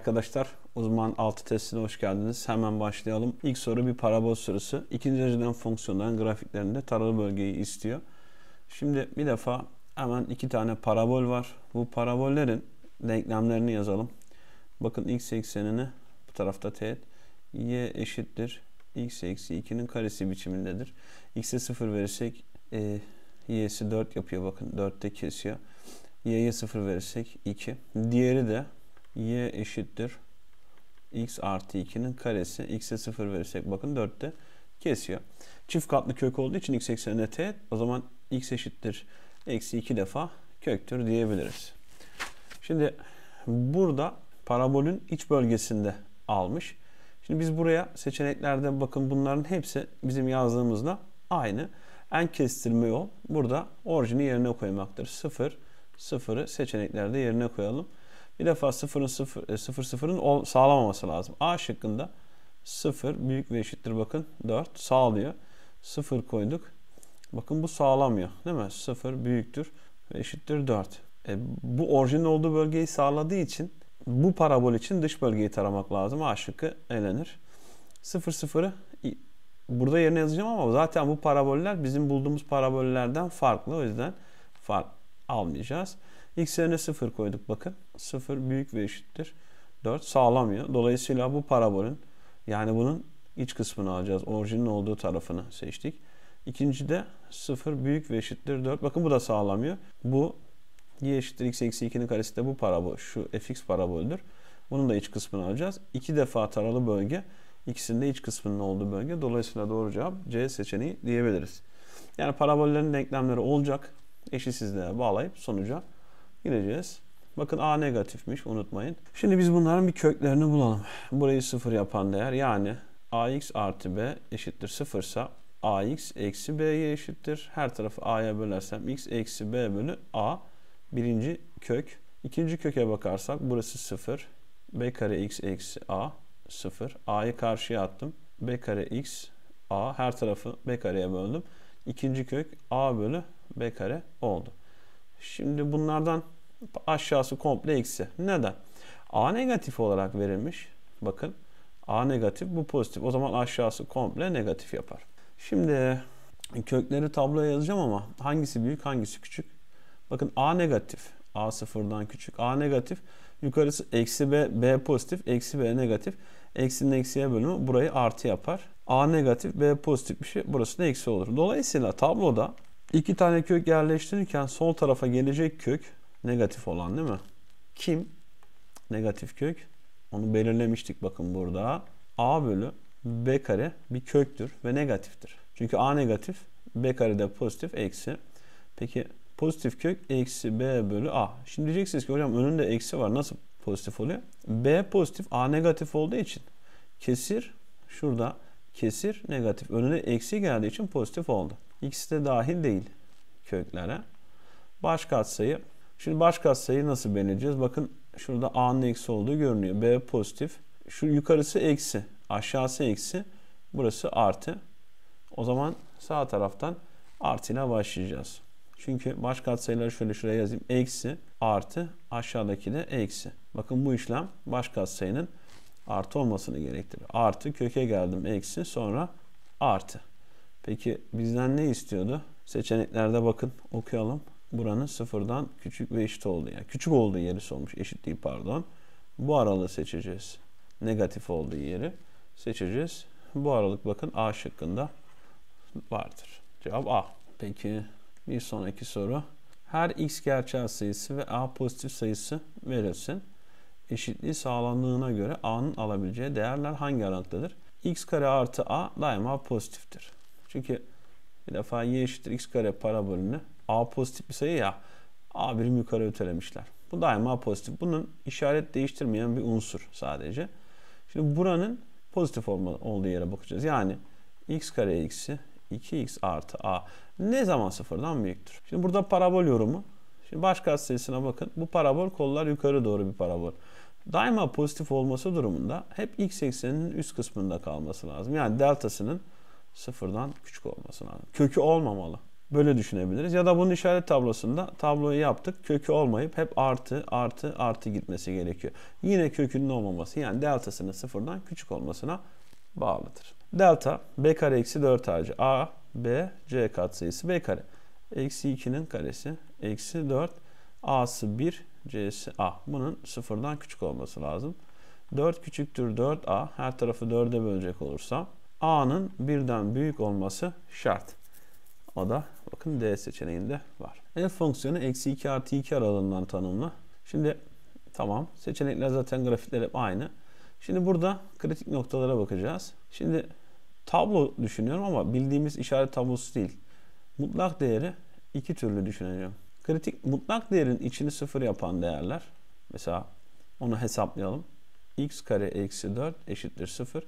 arkadaşlar, uzman altı testine hoş geldiniz. Hemen başlayalım. İlk soru bir parabol sorusu. İkinci dereceden fonksiyonların grafiklerinde taralı bölgeyi istiyor. Şimdi bir defa hemen iki tane parabol var. Bu parabollerin denklemlerini yazalım. Bakın x eksenini bu tarafta teğet. Y eşittir x eksi 2'nin karesi biçimindedir. X'e 0 verirsek y'si 4 yapıyor. Bakın 4'te kesiyor. Y'ye 0 verirsek 2. Diğeri de y eşittir x artı 2'nin karesi. X'e 0 verirsek bakın 4'te kesiyor. Çift katlı kök olduğu için x eksenine teğet. O zaman x eşittir eksi 2 defa köktür diyebiliriz. Şimdi burada parabolün iç bölgesinde almış. Şimdi biz buraya seçeneklerde bakın bunların hepsi bizim yazdığımızda aynı. En kestirme yol burada orijini yerine koymaktır. 0, 0'ı seçeneklerde yerine koyalım. Bir defa 0'ın sağlamaması lazım. A şıkkında 0 büyük ve eşittir bakın 4 sağlıyor. 0 koyduk. Bakın bu sağlamıyor değil mi? 0 büyüktür ve eşittir 4. Bu orijinin olduğu bölgeyi sağladığı için bu parabol için dış bölgeyi taramak lazım. A şıkkı elenir. 0,0'ı burada yerine yazacağım ama zaten bu paraboller bizim bulduğumuz parabollerden farklı. O yüzden fark almayacağız. X yerine 0 koyduk bakın. 0 büyük ve eşittir 4 sağlamıyor. Dolayısıyla bu parabolün yani bunun iç kısmını alacağız. Orijinin olduğu tarafını seçtik. İkinci de 0 büyük ve eşittir 4. Bakın bu da sağlamıyor. Bu y eşittir x eksi 2'nin karesi de bu parabol. Şu fx paraboldür. Bunun da iç kısmını alacağız. İki defa taralı bölge. İkisinin de iç kısmının olduğu bölge. Dolayısıyla doğru cevap C seçeneği diyebiliriz. Yani parabollerin denklemleri olacak. Eşitsizliğe bağlayıp sonuca gideceğiz. Bakın a negatifmiş unutmayın. Şimdi biz bunların bir köklerini bulalım. Burayı 0 yapan değer yani ax artı b eşittir 0 ise ax eksi b'ye eşittir. Her tarafı a'ya bölersem x eksi b bölü a. Birinci kök. İkinci köke bakarsak burası 0. B kare x eksi a 0. A'yı karşıya attım. B kare x a. Her tarafı b kareye böldüm. İkinci kök a bölü b kare oldu. Şimdi bunlardan aşağısı komple eksi. Neden? A negatif olarak verilmiş. Bakın a negatif bu pozitif. O zaman aşağısı komple negatif yapar. Şimdi kökleri tabloya yazacağım ama hangisi büyük hangisi küçük? Bakın a negatif. A sıfırdan küçük. A negatif. Yukarısı eksi b. B pozitif. Eksi b negatif. Eksinin eksiye bölümü burayı artı yapar. A negatif. B pozitif bir şey. Burası da eksi olur. Dolayısıyla tabloda iki tane kök yerleştirirken sol tarafa gelecek kök negatif olan değil mi? Kim? Negatif kök. Onu belirlemiştik bakın burada. A bölü b kare bir köktür ve negatiftir. Çünkü a negatif. B kare de pozitif. Eksi. Peki pozitif kök eksi b bölü a. Şimdi diyeceksiniz ki hocam önünde eksi var. Nasıl pozitif oluyor? B pozitif a negatif olduğu için kesir şurada kesir negatif. Önüne eksi geldiği için pozitif oldu. İkisi de dahil değil köklere. Başkatsayı. Şimdi başkatsayı nasıl belirleyeceğiz? Bakın şurada a'nın eksi olduğu görünüyor. B pozitif. Şu yukarısı eksi. Aşağısı eksi. Burası artı. O zaman sağ taraftan artıyla başlayacağız. Çünkü başkatsayıları şöyle şuraya yazayım. Eksi artı aşağıdaki de eksi. Bakın bu işlem başkatsayının artı olmasını gerektirir. Artı köke geldim eksi sonra artı. Peki bizden ne istiyordu? Seçeneklerde bakın okuyalım. Buranın sıfırdan küçük ve eşit olduğu yani küçük olduğu yeri sormuş eşitliği pardon. Bu aralığı seçeceğiz. Negatif olduğu yeri seçeceğiz. Bu aralık bakın A şıkkında vardır. Cevap A. Peki. Bir sonraki soru. Her x gerçel sayısı ve a pozitif sayısı verilsin. Eşitliği sağlandığına göre a'nın alabileceği değerler hangi aralıktadır? X kare artı a daima pozitiftir. Çünkü bir defa y eşittir x kare parabolünü a pozitif bir sayı ya a birim yukarı ötelemişler. Bu daima pozitif. Bunun işaret değiştirmeyen bir unsur sadece. Şimdi buranın pozitif olduğu yere bakacağız. Yani x kare eksi 2x artı a ne zaman sıfırdan büyüktür? Şimdi burada parabol yorumu. Şimdi başkatsayısına bakın. Bu parabol kollar yukarı doğru bir parabol. Daima pozitif olması durumunda hep x ekseninin üst kısmında kalması lazım. Yani deltasının sıfırdan küçük olması lazım. Kökü olmamalı. Böyle düşünebiliriz. Ya da bunun işaret tablosunda tabloyu yaptık. Kökü olmayıp hep artı, artı, artı gitmesi gerekiyor. Yine kökünün olmaması, yani deltasının sıfırdan küçük olmasına bağlıdır. Delta b kare eksi 4 ac. A, b, c katsayısı b kare. Eksi 2'nin karesi. Eksi 4. A'sı 1, c'si a. Bunun sıfırdan küçük olması lazım. 4 küçüktür 4a. Her tarafı 4'e bölecek olursam a'nın birden büyük olması şart. O da bakın D seçeneğinde var. F fonksiyonu eksi 2 artı 2 aralığından tanımlı. Şimdi tamam, seçenekler zaten grafikler hep aynı. Şimdi burada kritik noktalara bakacağız. Şimdi tablo düşünüyorum ama bildiğimiz işaret tablosu değil. Mutlak değeri iki türlü düşüneceğim. Kritik mutlak değerin içini sıfır yapan değerler. Mesela onu hesaplayalım. X kare eksi 4 eşittir 0.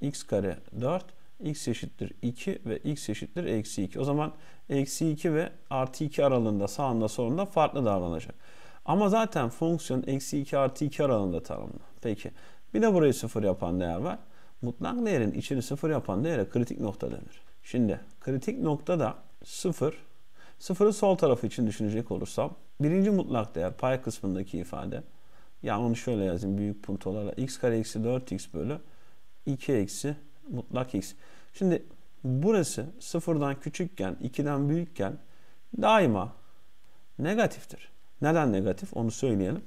X kare 4. X eşittir 2 ve x eşittir eksi 2. O zaman eksi 2 ve artı 2 aralığında sağında solunda farklı davranacak. Ama zaten fonksiyon eksi 2 artı 2 aralığında tanımlı. Peki bir de burayı sıfır yapan değer var. Mutlak değerin içini sıfır yapan değere kritik nokta denir. Şimdi kritik noktada sıfırı sol tarafı için düşünecek olursam birinci mutlak değer pay kısmındaki ifade. Yani onu şöyle yazayım büyük puntolarla. X kare eksi 4x bölü 2 eksi mutlak x. Şimdi burası sıfırdan küçükken 2'den büyükken daima negatiftir. Neden negatif? Onu söyleyelim.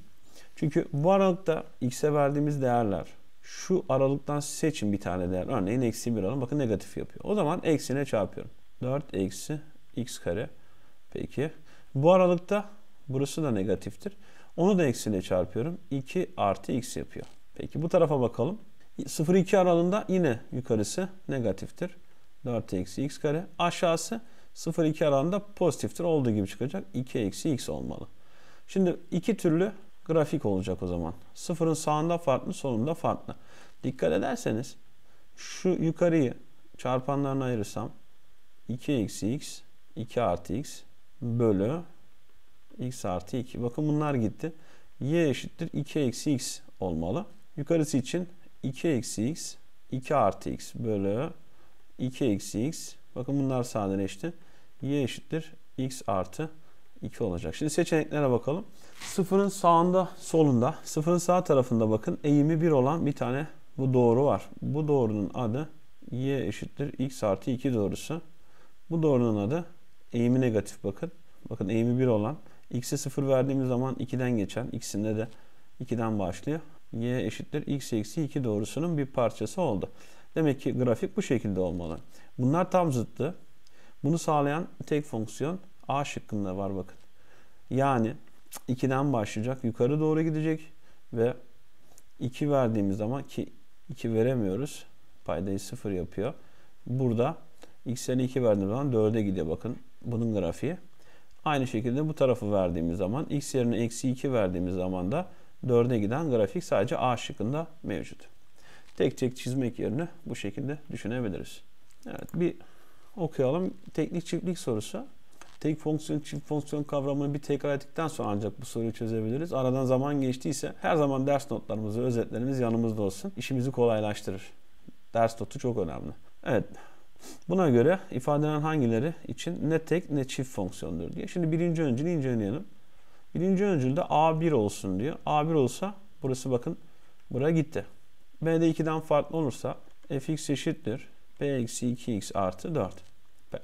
Çünkü bu aralıkta x'e verdiğimiz değerler şu aralıktan seçin bir tane değer. Örneğin eksi 1 alın. Bakın negatif yapıyor. O zaman eksine çarpıyorum. 4 eksi x kare. Peki. Bu aralıkta burası da negatiftir. Onu da eksine çarpıyorum. 2 artı x yapıyor. Peki bu tarafa bakalım. 0-2 aralığında yine yukarısı negatiftir. 4 eksi x kare. Aşağısı 0-2 aralığında pozitiftir. Olduğu gibi çıkacak. 2 eksi x olmalı. Şimdi iki türlü grafik olacak o zaman. Sıfırın sağında farklı, solunda farklı. Dikkat ederseniz şu yukarıyı çarpanlarına ayırırsam 2 eksi x, 2 artı x bölü x artı 2. Bakın bunlar gitti. Y eşittir 2 eksi x olmalı. Yukarısı için 2 eksi x, 2 artı x bölü 2 eksi x. Bakın bunlar sadeleşti. Y eşittir x artı 2 olacak. Şimdi seçeneklere bakalım. Sıfırın sağında, solunda, sıfırın sağ tarafında bakın eğimi 1 olan bir tane bu doğru var. Bu doğrunun adı y eşittir x artı 2 doğrusu. Bu doğrunun adı eğimi negatif bakın. Bakın eğimi 1 olan x'e 0 verdiğimiz zaman 2'den geçen, x'inde de 2'den başlıyor. Y eşittir x eksi 2 doğrusunun bir parçası oldu. Demek ki grafik bu şekilde olmalı. Bunlar tam zıttı. Bunu sağlayan tek fonksiyon A şıkkında var bakın. Yani 2'den başlayacak, yukarı doğru gidecek ve 2 verdiğimiz zaman ki 2 veremiyoruz. Paydayı 0 yapıyor. Burada x'e 2 verdiğimiz zaman 4'e gidiyor bakın. Bunun grafiği. Aynı şekilde bu tarafı verdiğimiz zaman x yerine eksi 2 verdiğimiz zaman da 4'e giden grafik sadece A şıkkında mevcut. Tek tek çizmek yerine bu şekilde düşünebiliriz. Evet, bir okuyalım. Teknik çiftlik sorusu. Tek fonksiyon, çift fonksiyon kavramını bir tekrar ettikten sonra ancak bu soruyu çözebiliriz. Aradan zaman geçtiyse her zaman ders notlarımız ve özetlerimiz yanımızda olsun. İşimizi kolaylaştırır. Ders notu çok önemli. Evet. Buna göre ifadelerin hangileri için ne tek ne çift fonksiyondur diye. Şimdi birinci öncülü inceleyelim. Birinci öncülde A1 olsun diyor. A1 olsa burası bakın buraya gitti. B'de 2'den farklı olursa fx eşittir b eksi 2x artı 4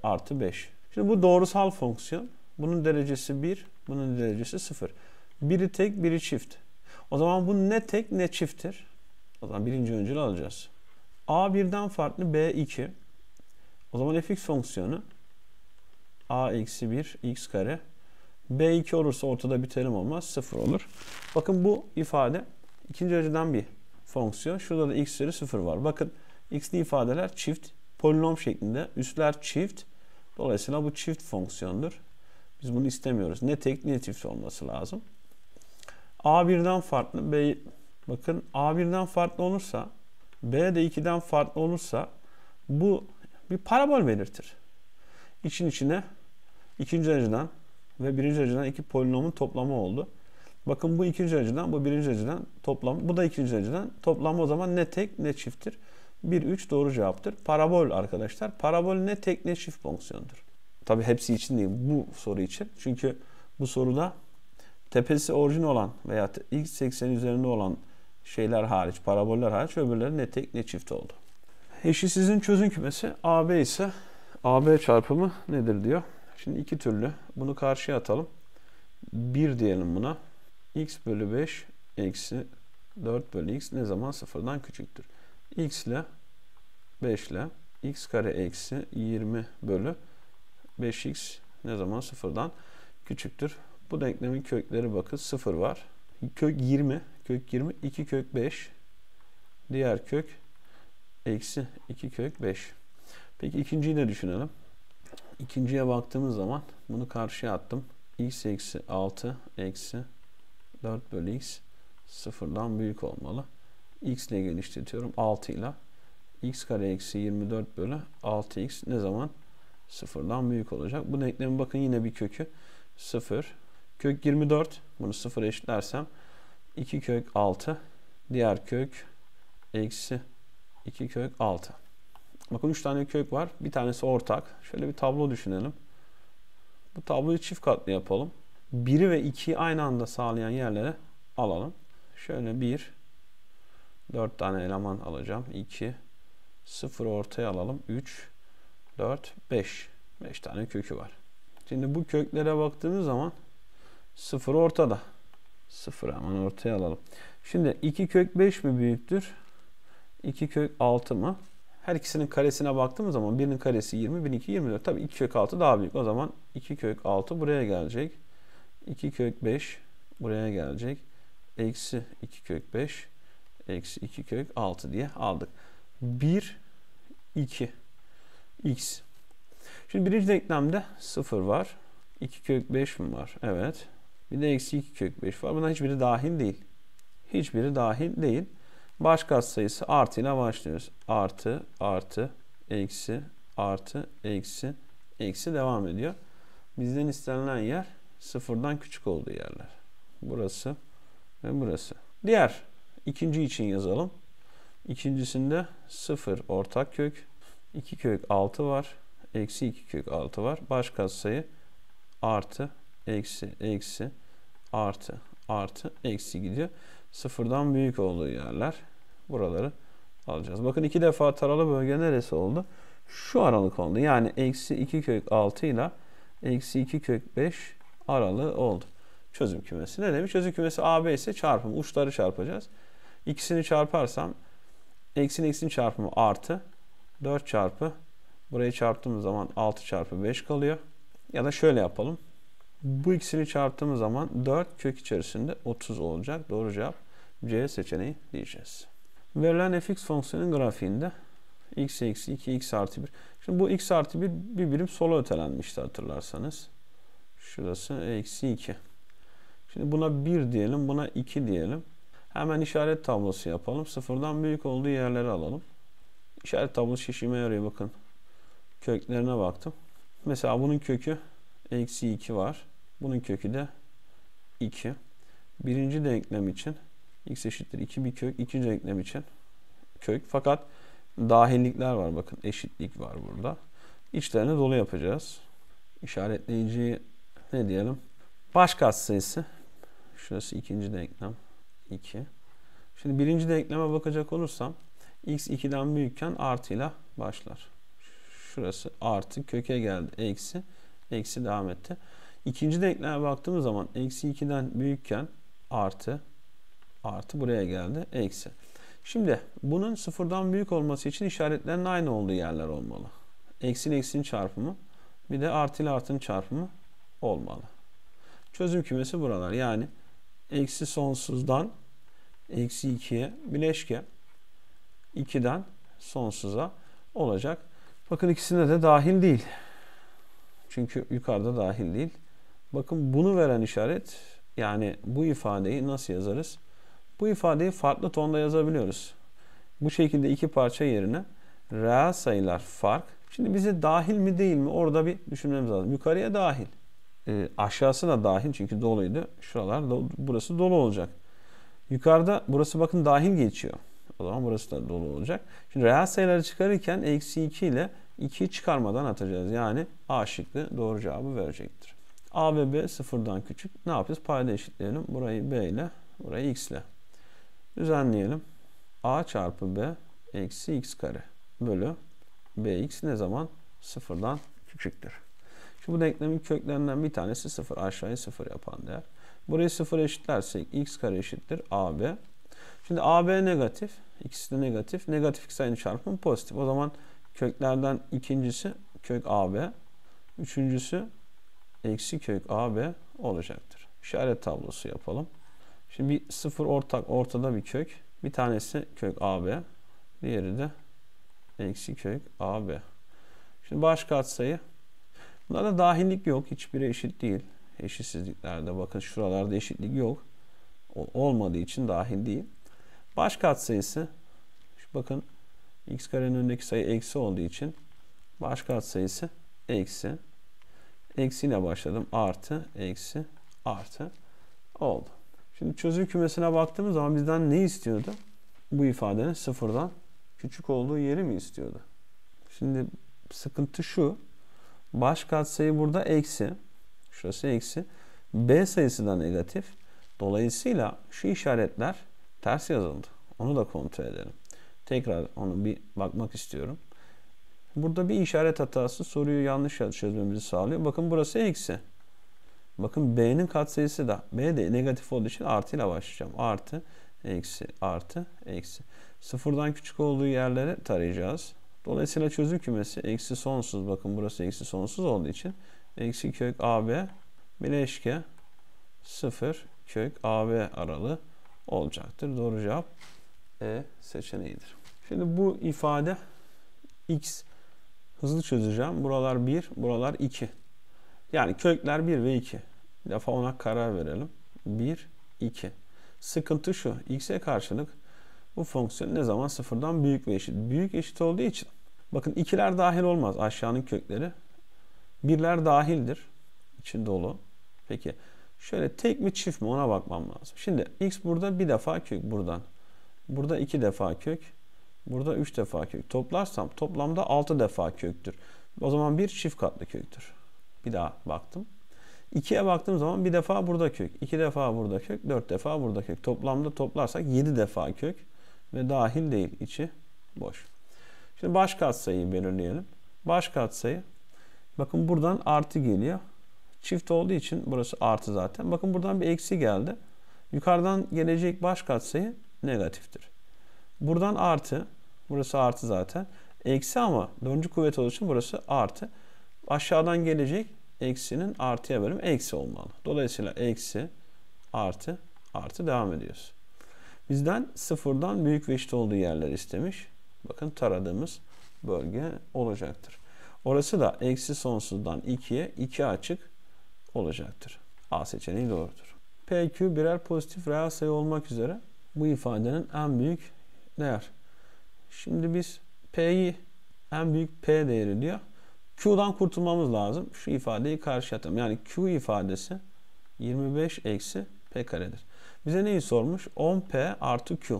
artı 5. Şimdi bu doğrusal fonksiyon. Bunun derecesi 1, bunun derecesi 0. Biri tek, biri çift. O zaman bu ne tek ne çifttir. O zaman birinci öncülü alacağız. A1'den farklı B2. O zaman fx fonksiyonu a eksi 1 x kare. B2 olursa ortada bir terim olmaz. 0 olur. Bakın bu ifade ikinci dereceden bir fonksiyon. Şurada da x üzeri 0 var. Bakın x'li ifadeler çift. Polinom şeklinde. Üstler çift. Dolayısıyla bu çift fonksiyondur. Biz bunu istemiyoruz. Ne tek ne çift olması lazım. A1'den farklı. Bakın A1'den farklı olursa B de 2'den farklı olursa bu bir parabol belirtir. İçin içine ikinci dereceden ve birinci dereceden iki polinomun toplamı oldu. Bakın bu ikinci dereceden, bu birinci dereceden toplam, bu da ikinci dereceden toplamı o zaman ne tek ne çifttir. 1, 3 doğru cevaptır. Parabol arkadaşlar. Parabol ne tek ne çift fonksiyondur. Tabi hepsi için değil, bu soru için. Çünkü bu soruda tepesi orijin olan veya ilk seksenin üzerinde olan şeyler hariç, paraboller hariç öbürleri ne tek ne çift oldu. Eşitsizliğin çözüm kümesi AB ise AB çarpımı nedir diyor. Şimdi iki türlü, bunu karşıya atalım. 1 diyelim buna. X bölü 5 eksi 4 bölü x ne zaman sıfırdan küçüktür? X ile 5 ile x kare eksi 20 bölü 5x ne zaman sıfırdan küçüktür? Bu denklemin kökleri bakın 0 var. Kök 20, 2 kök 5. Diğer kök eksi 2 kök 5. Peki ikinciyi de düşünelim. İkinciye baktığımız zaman bunu karşıya attım. X eksi 6 eksi 4 bölü x sıfırdan büyük olmalı. X ile genişletiyorum 6 ile. X kare eksi 24 bölü 6x ne zaman sıfırdan büyük olacak? Bu denklemin bakın yine bir kökü 0. Kök 24, bunu 0 eşitlersem 2 kök 6, diğer kök eksi 2 kök 6. Bakın 3 tane kök var, bir tanesi ortak. Şöyle bir tablo düşünelim. Bu tabloyu çift katlı yapalım. 1'i ve 2'yi aynı anda sağlayan yerlere alalım. Şöyle 1, 4 tane eleman alacağım. 2, 0 ortaya alalım. 3, 4, 5. 5 tane kökü var. Şimdi bu köklere baktığınız zaman 0 ortada. 0 hemen ortaya alalım. Şimdi 2 kök 5 mi büyüktür? 2 kök 6 mı? Her ikisinin karesine baktığımız zaman birinin karesi 20, birinin 24. Tabii 2 kök 6 daha büyük. O zaman 2 kök 6 buraya gelecek. 2 kök 5 buraya gelecek. Eksi 2 kök 5 eksi 2 kök 6 diye aldık. 1, 2, x. Şimdi birinci denklemde 0 var. 2 kök 5 mi var? Evet. Bir de eksi 2 kök 5 var. Buna hiçbiri dahil değil. Hiçbiri dahil değil. Baş katsayısı artıyla başlıyoruz. Artı, artı, eksi, artı, eksi, eksi devam ediyor. Bizden istenilen yer sıfırdan küçük olduğu yerler. Burası ve burası. Diğer ikinci için yazalım. İkincisinde 0 ortak kök. 2 kök 6 var. Eksi 2 kök 6 var. Baş katsayı artı, eksi, eksi, artı, artı, eksi gidiyor. Sıfırdan büyük olduğu yerler. Buraları alacağız. Bakın iki defa taralı bölge neresi oldu? Şu aralık oldu. Yani eksi 2 kök 6 ile eksi 2 kök 5 aralığı oldu. Çözüm kümesi ne demiş? Çözüm kümesi AB ise çarpım. Uçları çarpacağız. İkisini çarparsam eksinin eksinin çarpımı artı 4 çarpı buraya çarptığımız zaman 6 çarpı 5 kalıyor. Ya da şöyle yapalım. Bu ikisini çarptığımız zaman 4 kök içerisinde 30 olacak. Doğru cevap C seçeneği diyeceğiz. Verilen fx fonksiyonun grafiğinde x eksi 2 x artı 1. Şimdi bu x artı 1 bir birim sola ötelenmişti hatırlarsanız. Şurası eksi 2. Şimdi buna 1 diyelim, buna 2 diyelim. Hemen işaret tablosu yapalım. Sıfırdan büyük olduğu yerleri alalım. İşaret tablosu işime yarıyor bakın. Köklerine baktım. Mesela bunun kökü eksi 2 var. Bunun kökü de 2. Birinci denklem için x eşittir 2 bir kök. İkinci denklem için kök. Fakat dahillikler var bakın. Eşitlik var burada. İçlerini dolu yapacağız. İşaretleyiciyi ne diyelim? Baş katsayısı. Şurası ikinci denklem. 2. Şimdi birinci denkleme bakacak olursam x 2'den büyükken artıyla başlar. Şurası artı köke geldi. Eksi. Eksi devam etti. İkinci denkleme baktığımız zaman eksi 2'den büyükken artı. Artı buraya geldi. Eksi. Şimdi bunun sıfırdan büyük olması için işaretlerin aynı olduğu yerler olmalı. Eksin eksin çarpımı bir de artıyla artının çarpımı olmalı. Çözüm kümesi buralar. Yani eksi sonsuzdan eksi 2'ye bileşke 2'den sonsuza olacak. Bakın ikisine de dahil değil. Çünkü yukarıda dahil değil. Bakın bunu veren işaret, yani bu ifadeyi nasıl yazarız? Bu ifadeyi farklı tonda yazabiliyoruz. Bu şekilde iki parça yerine reel sayılar fark. Şimdi bize dahil mi değil mi orada bir düşünmemiz lazım. Yukarıya dahil. Aşağısı da dahil çünkü doluydu. Şuralar burası dolu olacak. Yukarıda burası bakın dahil geçiyor. O zaman burası da dolu olacak. Şimdi reel sayıları çıkarırken eksi 2 ile 2'yi çıkarmadan atacağız. Yani A şıkkı doğru cevabı verecektir. A ve B sıfırdan küçük. Ne yapacağız? Payda eşitleyelim. Burayı B ile, burayı X ile. Düzenleyelim. A çarpı B eksi X kare bölü BX ne zaman? Sıfırdan küçüktür. Şimdi bu denklemin köklerinden bir tanesi sıfır. Aşağıya sıfır yapan değer. Burayı sıfır eşitlersek X kare eşittir AB. Şimdi AB negatif. İkisi de negatif. Negatif iki sayının çarpımı pozitif. O zaman köklerden ikincisi kök AB. Üçüncüsü eksi kök AB olacaktır. İşaret tablosu yapalım. Şimdi bir sıfır ortak, ortada bir kök. Bir tanesi kök AB. Diğeri de eksi kök AB. Şimdi baş katsayı. Bunlarda dahillik yok. Hiçbiri eşit değil. Eşitsizliklerde bakın şuralarda eşitlik yok. Olmadığı için dahil değil. Baş katsayısı. Bakın x karenin önündeki sayı eksi olduğu için baş katsayısı eksi. Eksiyle başladım. Artı, eksi, artı oldu. Şimdi çözüm kümesine baktığımız zaman bizden ne istiyordu? Bu ifadenin sıfırdan küçük olduğu yeri mi istiyordu? Şimdi sıkıntı şu. Baş katsayı burada eksi. Şurası eksi. B sayısı da negatif. Dolayısıyla şu işaretler ters yazıldı. Onu da kontrol edelim. Tekrar onu bir bakmak istiyorum. Burada bir işaret hatası soruyu yanlış çözmemizi sağlıyor. Bakın burası eksi. Bakın B'nin katsayısı da. B de negatif olduğu için artıyla başlayacağım. Artı, eksi, artı, eksi. Sıfırdan küçük olduğu yerlere tarayacağız. Dolayısıyla çözüm kümesi eksi sonsuz. Bakın burası eksi sonsuz olduğu için eksi kök AB bileşke 0 kök AB aralığı olacaktır. Doğru cevap E seçeneğidir. Şimdi bu ifade X hızlı çözeceğim. Buralar 1, buralar 2. Yani kökler 1 ve 2. Bir defa ona karar verelim. 1, 2. Sıkıntı şu. X'e karşılık bu fonksiyon ne zaman sıfırdan büyük ve eşit. Büyük eşit olduğu için bakın 2'ler dahil olmaz aşağının kökleri. 1'ler dahildir. İçi dolu. Peki şöyle tek mi çift mi ona bakmam lazım. Şimdi X burada bir defa kök buradan. Burada 2 defa kök. Burada 3 defa kök. Toplarsam toplamda 6 defa köktür. O zaman bir çift katlı köktür. Bir daha baktım. 2'ye baktığım zaman bir defa burada kök. 2 defa burada kök. 4 defa burada kök. Toplamda toplarsak 7 defa kök. Ve dahil değil. İçi boş. Şimdi baş katsayıyı belirleyelim. Baş katsayı. Bakın buradan artı geliyor. Çift olduğu için burası artı zaten. Bakın buradan bir eksi geldi. Yukarıdan gelecek baş katsayı negatiftir. Buradan artı. Burası artı zaten. Eksi ama dördüncü kuvvet olduğu için burası artı. Aşağıdan gelecek eksinin artıya bölümü eksi olmalı. Dolayısıyla eksi, artı, artı devam ediyoruz. Bizden sıfırdan büyük ve eşit olduğu yerler istemiş. Bakın taradığımız bölge olacaktır. Orası da eksi sonsuzdan 2'ye 2 açık olacaktır. A seçeneği doğrudur. PQ birer pozitif reel sayı olmak üzere bu ifadenin en büyük değer. Şimdi biz P'yi en büyük P değeri diyor. Q'dan kurtulmamız lazım. Şu ifadeyi karşıya atalım. Yani Q ifadesi 25 eksi P karedir. Bize neyi sormuş? 10P artı Q.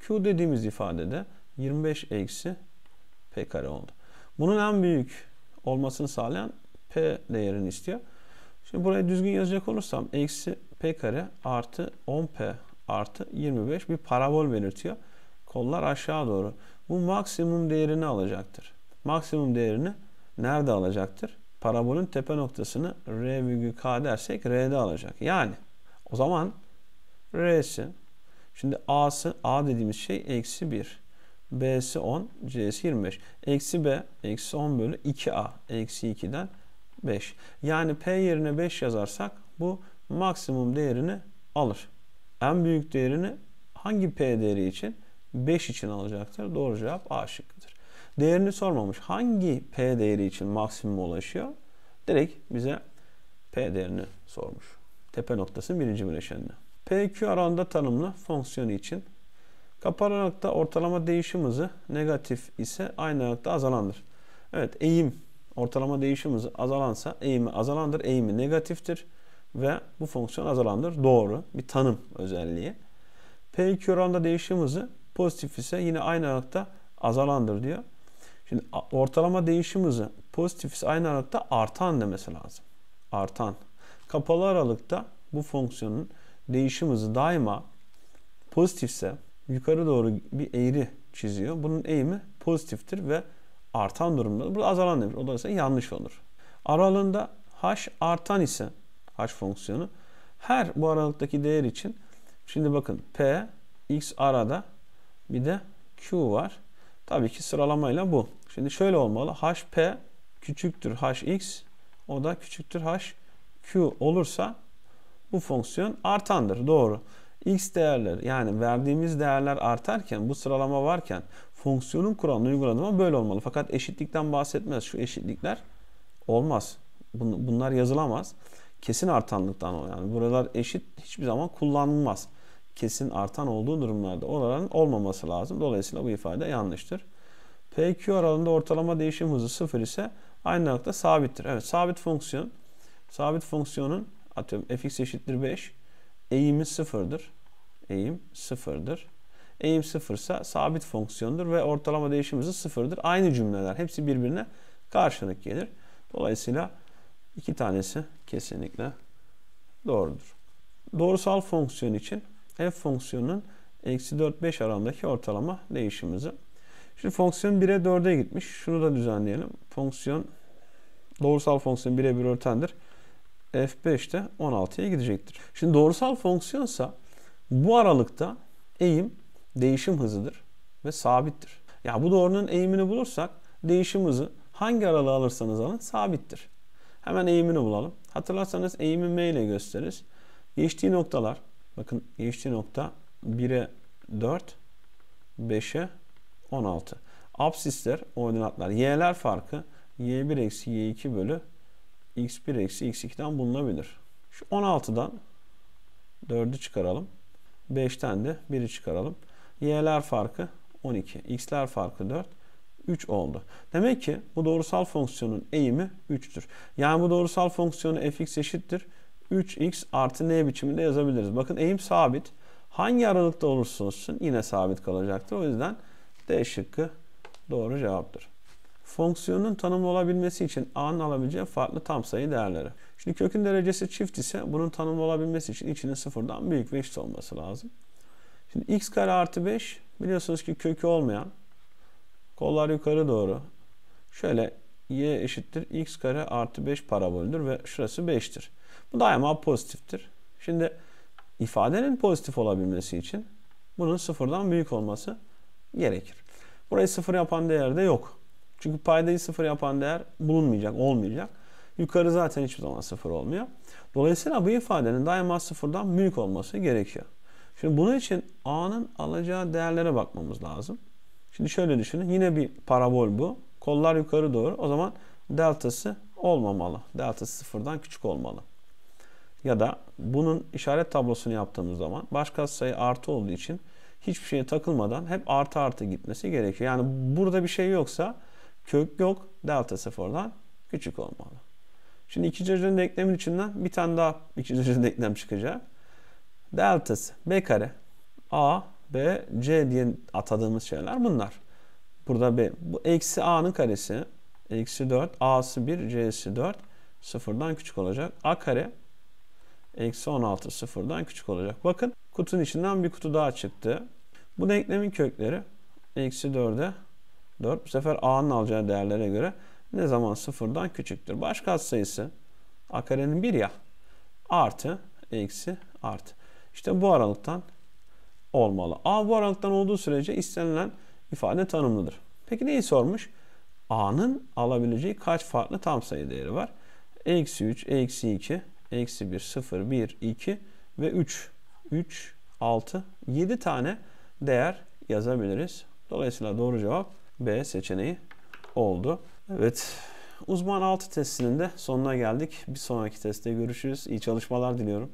Q dediğimiz ifadede 25 eksi P kare oldu. Bunun en büyük olmasını sağlayan P değerini istiyor. Şimdi burayı düzgün yazacak olursam eksi P kare artı 10P artı 25 bir parabol belirtiyor. Kollar aşağı doğru. Bu maksimum değerini alacaktır. Maksimum değerini nerede alacaktır? Parabolün tepe noktasını R,K dersek R'de alacak. Yani o zaman R'si, şimdi A'sı, A dediğimiz şey eksi 1. B'si 10, C'si 25. Eksi B, eksi 10 bölü 2A, eksi 2'den 5. Yani P yerine 5 yazarsak bu maksimum değerini alır. En büyük değerini hangi P değeri için? 5 için alacaktır. Doğru cevap A şıkkıdır. Değerini sormamış. Hangi P değeri için maksimuma ulaşıyor? Direkt bize P değerini sormuş. Tepe noktasının birinci bileşenine. PQ aralığında tanımlı fonksiyonu için kapar aralıkta ortalama değişim hızı negatif ise aynı aralıkta azalandır. Evet, eğim ortalama değişim hızı azalansa eğimi azalandır. Eğimi negatiftir ve bu fonksiyon azalandır. Doğru bir tanım özelliği. PQ oranında değişim hızı pozitif ise yine aynı aralıkta azalandır diyor. Şimdi ortalama değişim hızı pozitif ise aynı aralıkta artan demesi lazım. Artan. Kapalı aralıkta bu fonksiyonun değişim hızı daima pozitifse yukarı doğru bir eğri çiziyor. Bunun eğimi pozitiftir ve artan durumda. Burada azalan demir. O da yanlış olur. Aralığında h artan ise h fonksiyonu her bu aralıktaki değer için şimdi bakın p, x arada bir de q var. Tabii ki sıralamayla bu. Şimdi şöyle olmalı. hp küçüktür hx, o da küçüktür hq olursa bu fonksiyon artandır. Doğru. X değerleri, yani verdiğimiz değerler artarken, bu sıralama varken fonksiyonun kuralını uyguladığıma böyle olmalı. Fakat eşitlikten bahsetmez. Şu eşitlikler olmaz. Bunlar yazılamaz. Kesin artanlıktan o yani. Buralar eşit hiçbir zaman kullanılmaz. Kesin artan olduğu durumlarda oraların olmaması lazım. Dolayısıyla bu ifade yanlıştır. PQ aralığında ortalama değişim hızı 0 ise aynı aralıkta sabittir. Evet, sabit fonksiyon. Sabit fonksiyonun atıyorum fx eşittir 5. Eğimi 0'dır. Eğim 0'dır. Eğim 0 ise sabit fonksiyondur ve ortalama değişim hızı 0'dır. Aynı cümleler. Hepsi birbirine karşılık gelir. Dolayısıyla iki tanesi kesinlikle doğrudur. Doğrusal fonksiyon için f fonksiyonunun -4-5 aralığındaki ortalama değişim hızı. Şimdi fonksiyon 1'e 4'e gitmiş. Şunu da düzenleyelim. Fonksiyon, doğrusal fonksiyon 1'e 1 örtendir. f5 de 16'ya gidecektir. Şimdi doğrusal fonksiyonsa bu aralıkta eğim değişim hızıdır ve sabittir. Ya bu doğrunun eğimini bulursak değişim hızı hangi aralığı alırsanız alın sabittir. Hemen eğimini bulalım. Hatırlarsanız eğimi m ile gösteririz. Geçtiği noktalar, bakın geçtiği nokta 1'e 4, 5'e 16. Apsisler, ordinatlar, y'ler farkı y1 eksi y2 bölü x1 eksi x2'den bulunabilir. Şu 16'dan 4'ü çıkaralım. 5'ten de 1'i çıkaralım. Y'ler farkı 12. X'ler farkı 4. 3 oldu. Demek ki bu doğrusal fonksiyonun eğimi 3'tür. Yani bu doğrusal fonksiyonu fx eşittir 3x artı n biçiminde yazabiliriz. Bakın eğim sabit. Hangi aralıkta olursa olsun yine sabit kalacaktır. O yüzden D şıkkı doğru cevaptır. Fonksiyonun tanımlı olabilmesi için a'nın alabileceği farklı tam sayı değerleri. Şimdi kökün derecesi çift ise bunun tanımlı olabilmesi için içinin sıfırdan büyük ve eşit olması lazım. Şimdi x kare artı 5 biliyorsunuz ki kökü olmayan, kollar yukarı doğru. Şöyle y eşittir x kare artı 5 parabolüdür ve şurası 5'tir. Bu daima pozitiftir. Şimdi ifadenin pozitif olabilmesi için bunun sıfırdan büyük olması gerekir. Burayı sıfır yapan değer de yok. Çünkü paydayı sıfır yapan değer bulunmayacak, olmayacak. Yukarı zaten hiçbir zaman sıfır olmuyor. Dolayısıyla bu ifadenin daima sıfırdan büyük olması gerekiyor. Şimdi bunun için a'nın alacağı değerlere bakmamız lazım. Şimdi şöyle düşünün. Yine bir parabol bu. Kollar yukarı doğru. O zaman deltası olmamalı. Deltası sıfırdan küçük olmalı. Ya da bunun işaret tablosunu yaptığımız zaman başka sayı artı olduğu için hiçbir şeye takılmadan hep artı artı gitmesi gerekiyor. Yani burada bir şey yoksa kök yok. Delta sıfırdan küçük olmalı. Şimdi ikinci dereceli eklemin içinden bir tane daha ikinci dereceli denklem çıkacak. Deltası b kare a b c diye atadığımız şeyler bunlar. Burada b. Bu eksi a'nın karesi. Eksi 4. a'sı 1. c'si 4. Sıfırdan küçük olacak. a kare. Eksi 16. Sıfırdan küçük olacak. Bakın kutunun içinden bir kutu daha çıktı. Bu denklemin kökleri. Eksi 4'e 4. Bu sefer a'nın alacağı değerlere göre ne zaman sıfırdan küçüktür. Başkatsayısı a karenin 1 ya. Artı. Eksi. Artı. İşte bu aralıktan olmalı. A bu aralıktan olduğu sürece istenilen ifade tanımlıdır. Peki neyi sormuş? A'nın alabileceği kaç farklı tam sayı değeri var? Eksi 3, eksi 2, eksi 1, 0, 1, 2 ve 3. 3, 6, 7 tane değer yazabiliriz. Dolayısıyla doğru cevap B seçeneği oldu. Evet. Uzman 6 testinin de sonuna geldik. Bir sonraki testte görüşürüz. İyi çalışmalar diliyorum.